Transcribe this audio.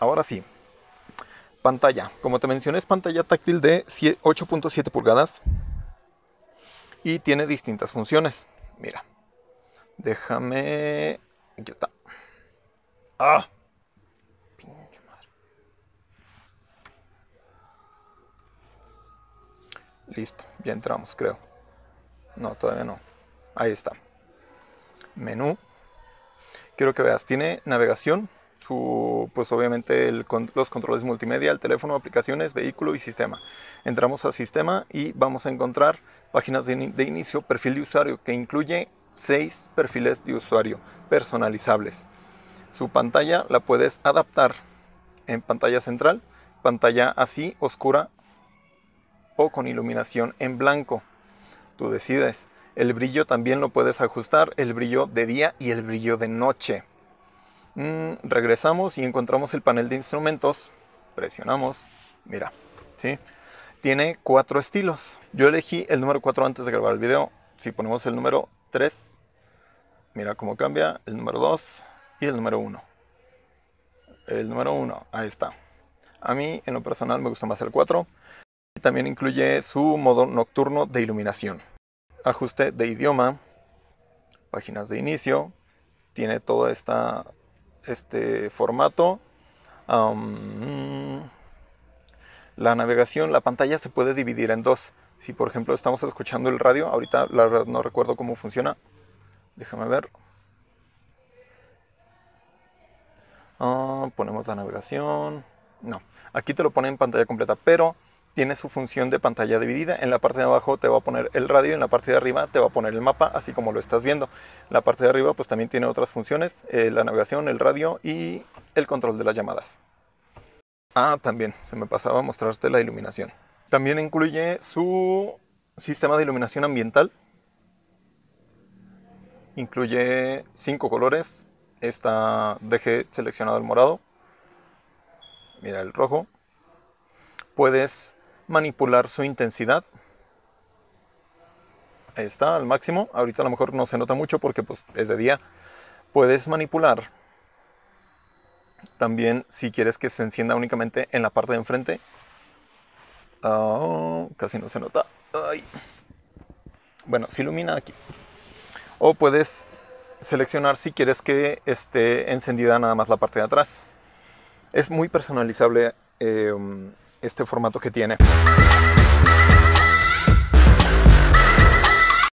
Ahora sí, pantalla, como te mencioné, es pantalla táctil de 8.7 pulgadas y tiene distintas funciones. Mira, déjame, aquí está. ¡Ah! Pinche madre. Listo, ya entramos, creo. No, todavía no. Ahí está. Menú. Quiero que veas, tiene navegación, pues obviamente los controles multimedia, el teléfono, aplicaciones, vehículo y sistema. Entramos a sistema y vamos a encontrar páginas de inicio, perfil de usuario, que incluye 6 perfiles de usuario personalizables. Su pantalla la puedes adaptar en pantalla central, pantalla así, oscura o con iluminación en blanco. Tú decides. El brillo también lo puedes ajustar, el brillo de día y el brillo de noche. Regresamos y encontramos el panel de instrumentos. Presionamos, mira, ¿sí? Tiene 4 estilos. Yo elegí el número 4 antes de grabar el video. Si ponemos el número 3, mira cómo cambia, el número 2 y el número 1. El número 1, ahí está. A mí, en lo personal, me gusta más el 4. También incluye su modo nocturno de iluminación. Ajuste de idioma, páginas de inicio, tiene todo este formato. La navegación, la pantalla se puede dividir en dos. Si por ejemplo estamos escuchando el radio, ahorita la verdad no recuerdo cómo funciona. Déjame ver. Ponemos la navegación. No, aquí te lo pone en pantalla completa, pero tiene su función de pantalla dividida. En la parte de abajo te va a poner el radio, en la parte de arriba te va a poner el mapa, así como lo estás viendo. La parte de arriba pues también tiene otras funciones, la navegación, el radio y el control de las llamadas. Ah, también se me pasaba a mostrarte la iluminación. También incluye su sistema de iluminación ambiental. Incluye 5 colores. Dejé seleccionado el morado. Mira, el rojo. Puedes manipular su intensidad. Ahí está, al máximo. Ahorita a lo mejor no se nota mucho porque pues, es de día. Puedes manipular también si quieres que se encienda únicamente en la parte de enfrente. Casi no se nota. Ay. Bueno, se ilumina aquí. O puedes seleccionar si quieres que esté encendida nada más la parte de atrás. Es muy personalizable este formato que tiene.